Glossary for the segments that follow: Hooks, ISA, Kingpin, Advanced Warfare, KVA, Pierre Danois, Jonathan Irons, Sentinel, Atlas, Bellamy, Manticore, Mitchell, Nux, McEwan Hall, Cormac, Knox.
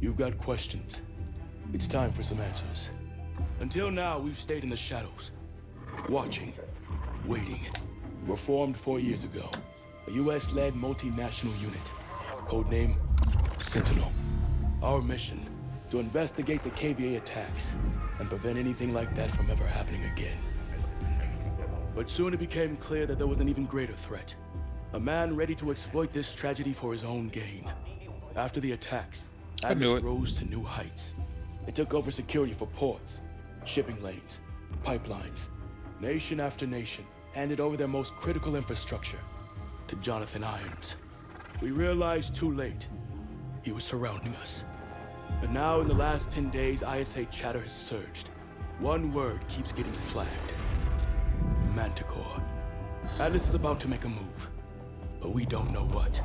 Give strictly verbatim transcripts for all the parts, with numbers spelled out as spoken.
You've got questions. It's time for some answers. Until now, we've stayed in the shadows. Watching. Waiting. We were formed four years ago. A U S-led multinational unit. Codename, Sentinel. Our mission, to investigate the K V A attacks and prevent anything like that from ever happening again. But soon it became clear that there was an even greater threat. A man ready to exploit this tragedy for his own gain. After the attacks, Atlas rose to new heights. It took over security for ports, shipping lanes, pipelines. Nation after nation handed over their most critical infrastructure to Jonathan Irons. We realized too late he was surrounding us. And now in the last ten days, I S A chatter has surged. One word keeps getting flagged. Manticore. Atlas is about to make a move, but we don't know what.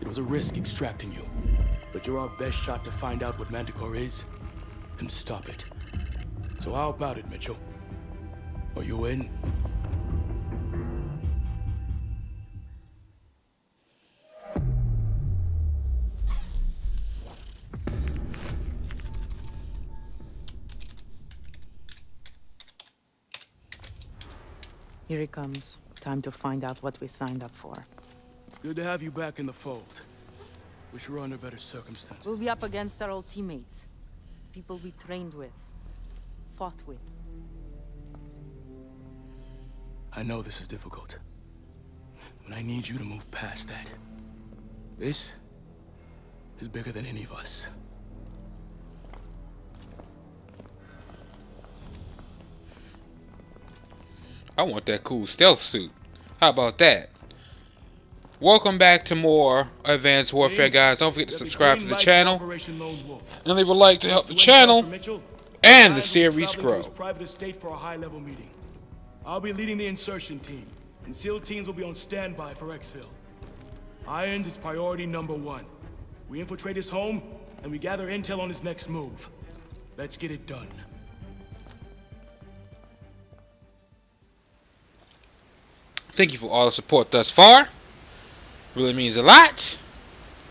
It was a risk extracting you, but you're our best shot to find out what Manticore is and stop it. So how about it, Mitchell? Are you in? Here he comes. Time to find out what we signed up for. It's good to have you back in the fold. Wish we were under better circumstances. We'll be up against our old teammates. People we trained with. Fought with. I know this is difficult. But I need you to move past that. This is bigger than any of us. I want that cool stealth suit. How about that? Welcome back to more Advanced Warfare, guys. Don't forget to subscribe to the channel and leave a like to help the channel and the series grow. Private estate for a high-level meeting. I'll be leading the insertion team, and SEAL teams will be on standby for exfil. Irons is priority number one. We infiltrate his home, and we gather intel on his next move. Let's get it done. Thank you for all the support thus far. Really means a lot.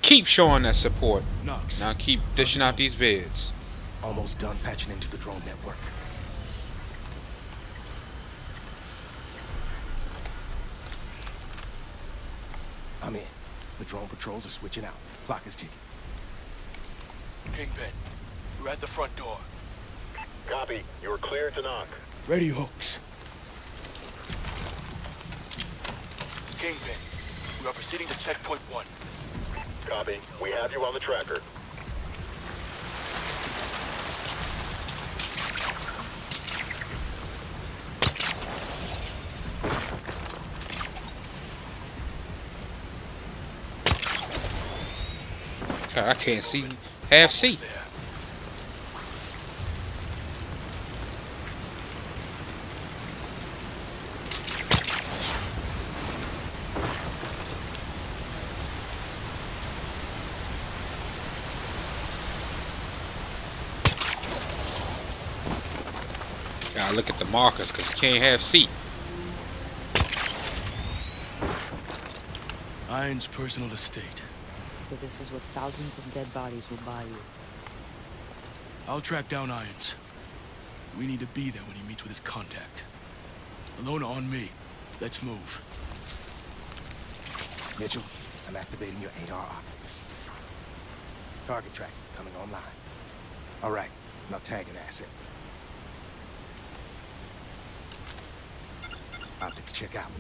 Keep showing that support. Nux. Now keep dishing out these vids. Almost done patching into the drone network. I'm in. The drone patrols are switching out. Clock is ticking. Kingpin, we're at the front door. Copy. You're clear to knock. Ready, Hooks. Kingpin, we are proceeding to checkpoint one. Copy. We have you on the tracker. God, I can't see half see. Look at the markers because you can't have seat. Irons' personal estate. So this is what thousands of dead bodies will buy you. I'll track down Irons. We need to be there when he meets with his contact. Alone on me. Let's move. Mitchell, I'm activating your A R optics. Target tracking coming online. All right, now tag an asset. Optics check out.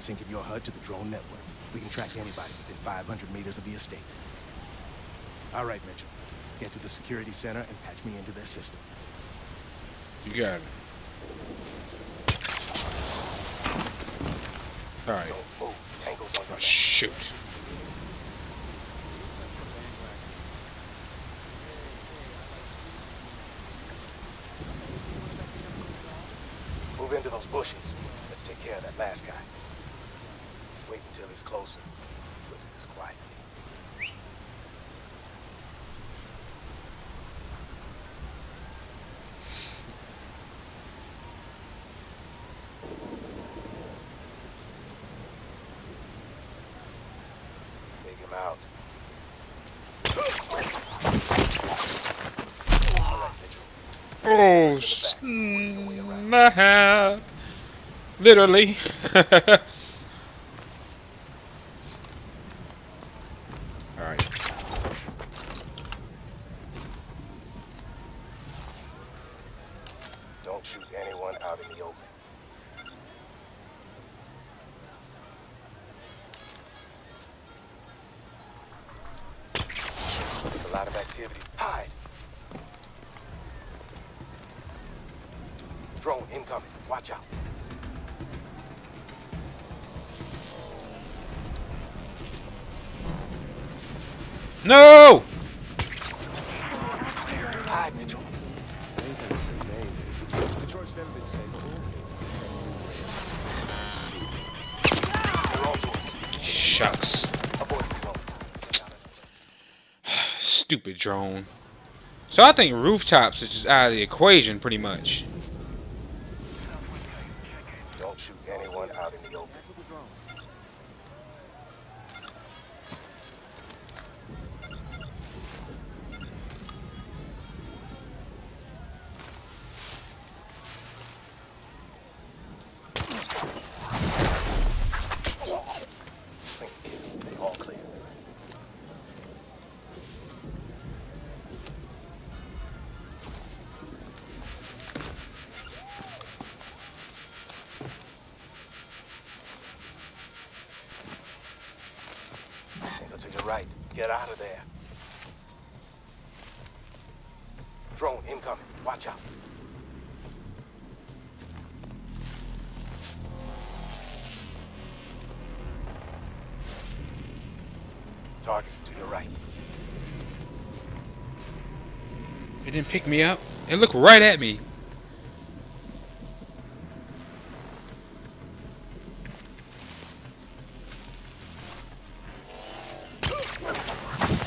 Syncing your H U D to the drone network. We can track anybody within five hundred meters of the estate. All right, Mitchell. Get to the security center and patch me into their system. You got it. All right. Oh, shoot. Move into those bushes. Take care of that last guy. Wait until he's closer. We'll do this quietly. Take him out. Oh, snap. Literally. Alright. Don't shoot anyone out in the open. There's a lot of activity. Hide! Drone incoming. Watch out. No! Hide, Mitchell. Shucks. Stupid drone. So I think rooftops are just out of the equation pretty much. Don't shoot anyone out in the open. Right, get out of there. Drone incoming. Watch out. Target to your right. It didn't pick me up. It looked right at me.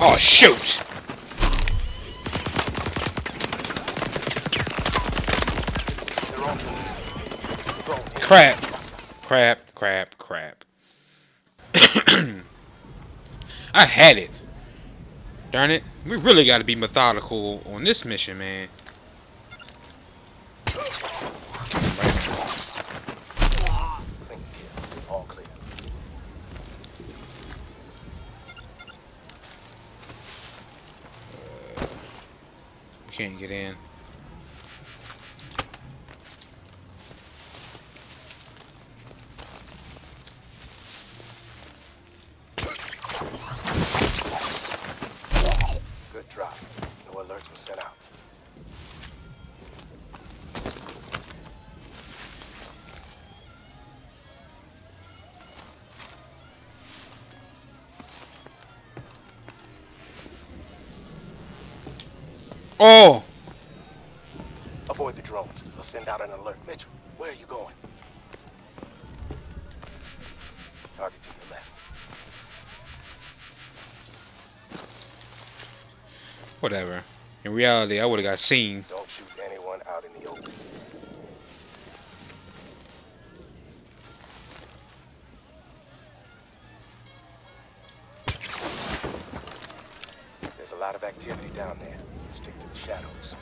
Oh, shoot! Crap. Crap, crap, crap. I had it. Darn it. We really gotta be methodical on this mission, man. Can't get in. Good drop. No alerts were sent out. Oh! Avoid the drones. They'll send out an alert. Mitchell, where are you going? Target to the left. Whatever. In reality, I would have got seen. Don't shoot anyone out in the open. There's a lot of activity down there. Stick to the shadows.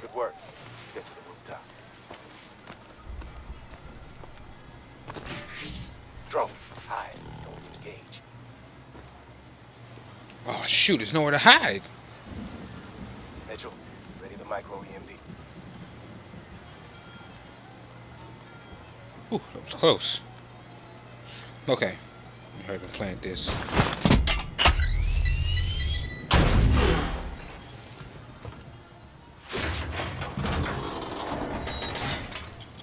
Good work. Get to the rooftop. Drone, hide. Don't engage. Oh shoot, there's nowhere to hide. Mitchell, ready the micro E M D. Ooh, that was close. Okay. Let me hurry and plant this.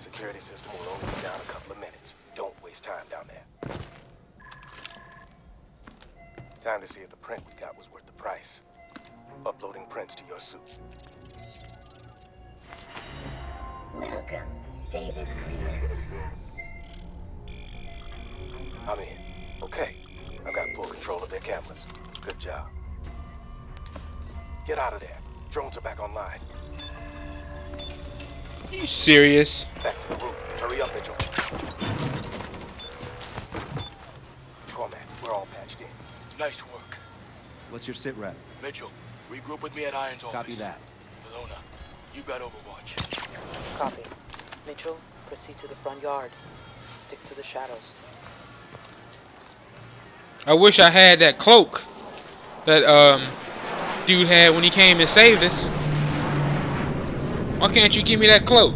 Security system will only be down a couple of minutes. Don't waste time down there. Time to see if the print we got was worth the price. Uploading prints to your suit. Welcome, David. I'm in. Okay. I've got full control of their cameras. Good job. Get out of there. Drones are back online. Are you serious? Back to the roof. Hurry up, Mitchell. Cormac, we're all patched in. Nice work. What's your sit rep? Mitchell, regroup with me at Irons' office. Copy that. Malona, you got Overwatch. Copy. Mitchell, proceed to the front yard. Stick to the shadows. I wish I had that cloak that um dude had when he came and saved us. Why can't you give me that cloak?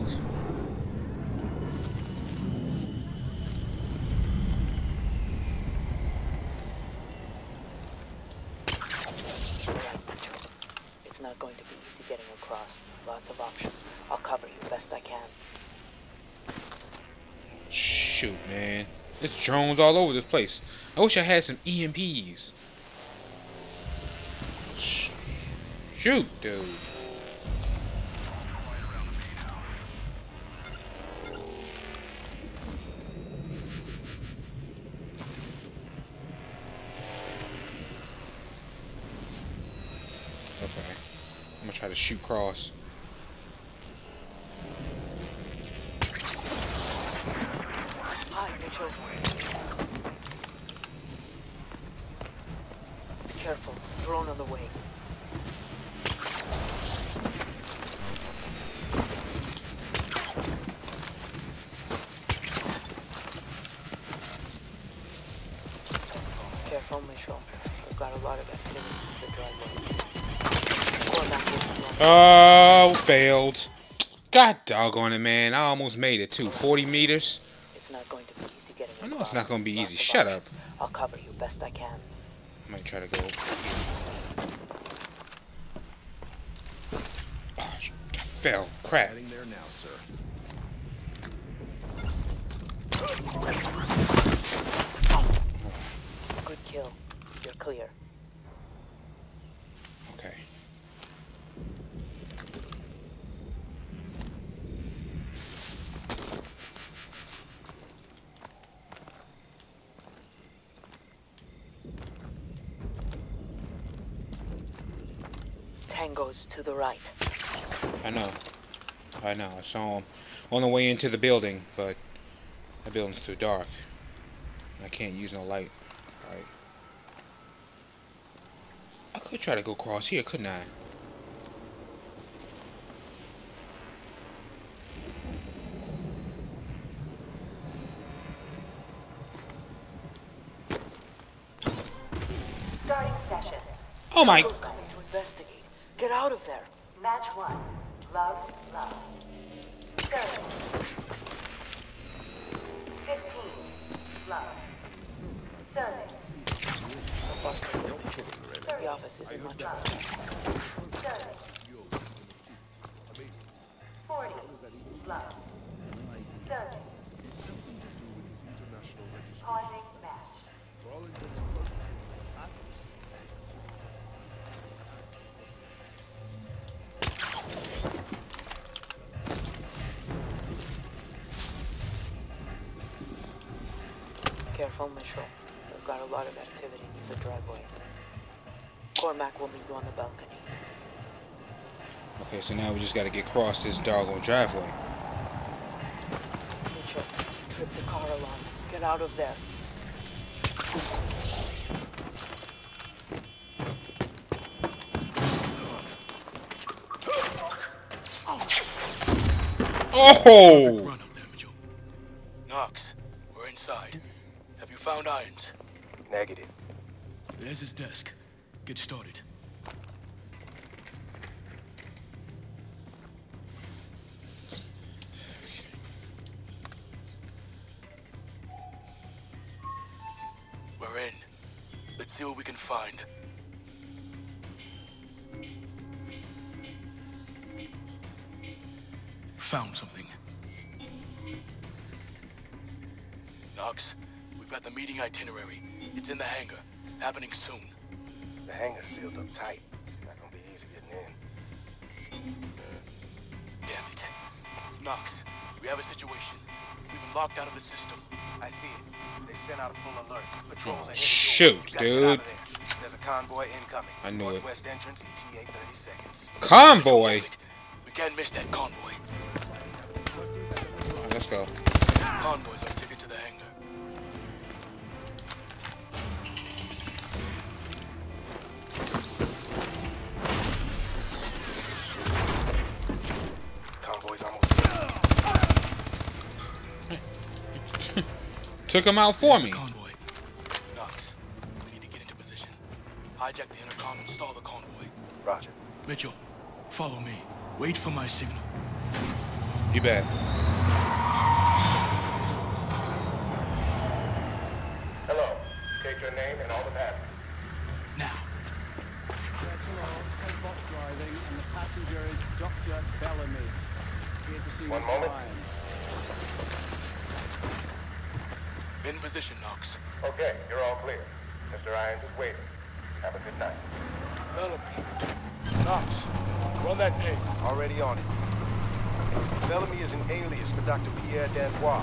It's not going to be easy getting across. Lots of options. I'll cover you best I can. Shoot, man. There's drones all over this place. I wish I had some E M Ps. Shoot, dude. Okay. I'm gonna try to shoot cross. Hi, Mitchell. Careful, drone on the way. Careful, Mitchell. We've got a lot of activity. Oh, failed. God doggone it, man. I almost made it too. forty meters. It's not going to be easy getting across. I know it's not going to be easy. Shut up. I'll cover you best I can. I might try to go. Oh, I fell. Crap. Heading there now, sir. Good kill. You're clear. Okay. Goes to the right. I know. I know. I saw him on the way into the building, but the building's too dark. I can't use no light. Right. I could try to go across here, couldn't I? Starting session. Oh my. Going to investigate. Get out of there. Match one. Love, love. Seven. Fifteen. Love. Seven. The office isn't much. Seven. Forty. Love. Seven. Pausing match. Careful, Mitchell. We've got a lot of activity in the driveway. Cormac will meet you on the balcony. Okay, so now we just gotta get across this doggone driveway. Mitchell, trip the car alarm. Get out of there. Oh! Knox, we're inside. Have you found Irons? Negative. There's his desk. Get started. We're in. Let's see what we can find. Found something. Knox, we've got the meeting itinerary. It's in the hangar. Happening soon. The hangar's sealed up tight. Not gonna be easy getting in. Damn it. Knox, we have a situation. We've been locked out of the system. I see it. They sent out a full alert. Patrols are here. Shoot, dude. There's a Convoy incoming. I knew it. Northwest entrance, E T A thirty seconds. Convoy? We can't miss that convoy. All right, let's go. Convoy's our ticket to the hangar. Convoy's almost... Took him out for me. Hijack the intercom and stall the convoy. Roger. Mitchell, follow me. Wait for my signal. You bet. Hello. Take your name and all the passengers. Now. Yes, hello. Take off driving, and the passenger is Doctor Bellamy. Here to see One moment. Irons. In position, Knox. Okay, you're all clear. Mister Irons is waiting. Have a good night. Bellamy. Knox, run that pig. Already on it. Bellamy is an alias for Doctor Pierre Danois.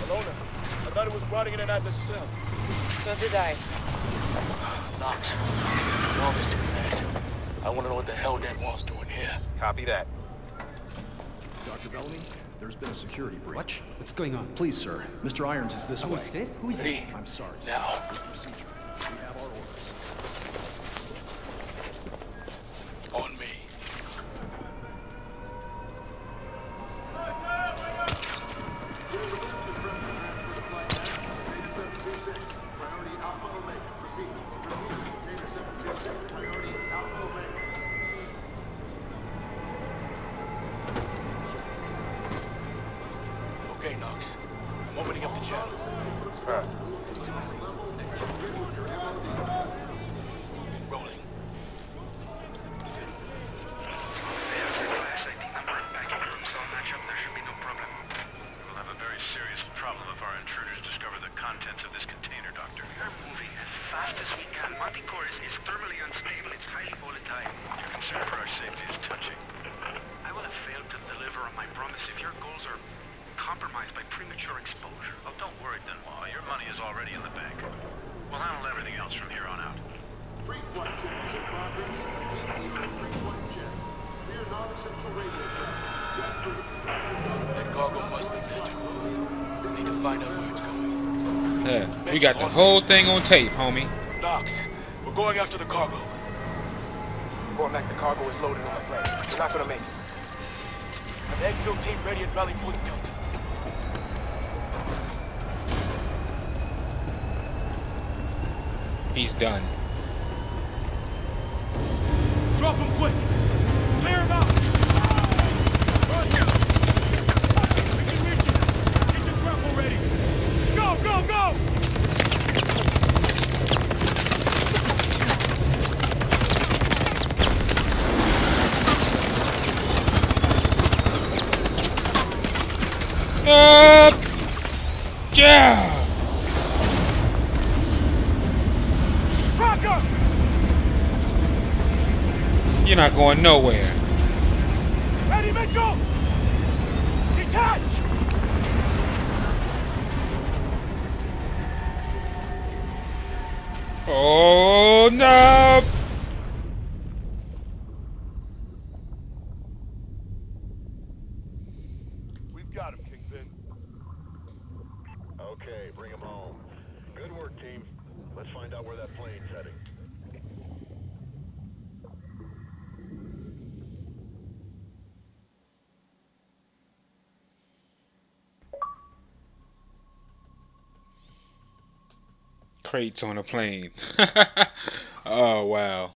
Alona, I thought it was rotting in an Atlas cell. So did I. Knox, you're always to command. I want to know what the hell Danois doing here. Copy that. Doctor Bellamy, there's been a security breach. What? What's going on? Please, sir. Mister Irons is this oh, way. Who's it? Who's it? I'm sorry, sir. Now. We have our orders. On me. Okay, Knox. I'm opening up the channel. Right. To my seat. Rolling. Yeah, we got the whole thing on tape, homie. Knox, we're going after the cargo. Cormac, the cargo is loaded on the plane. We're not gonna make it. The exfil team ready at Rally Point Delta. He's done. Drop him quick. Clear him out. Go, go! Up! Yeah! Tracker! You're not going nowhere. Ready, Mitchell! Detach! Oh no! We've got him, Kingpin. Okay, bring him home. Good work, team. Let's find out where that plane's heading. Crates on a plane. Oh wow.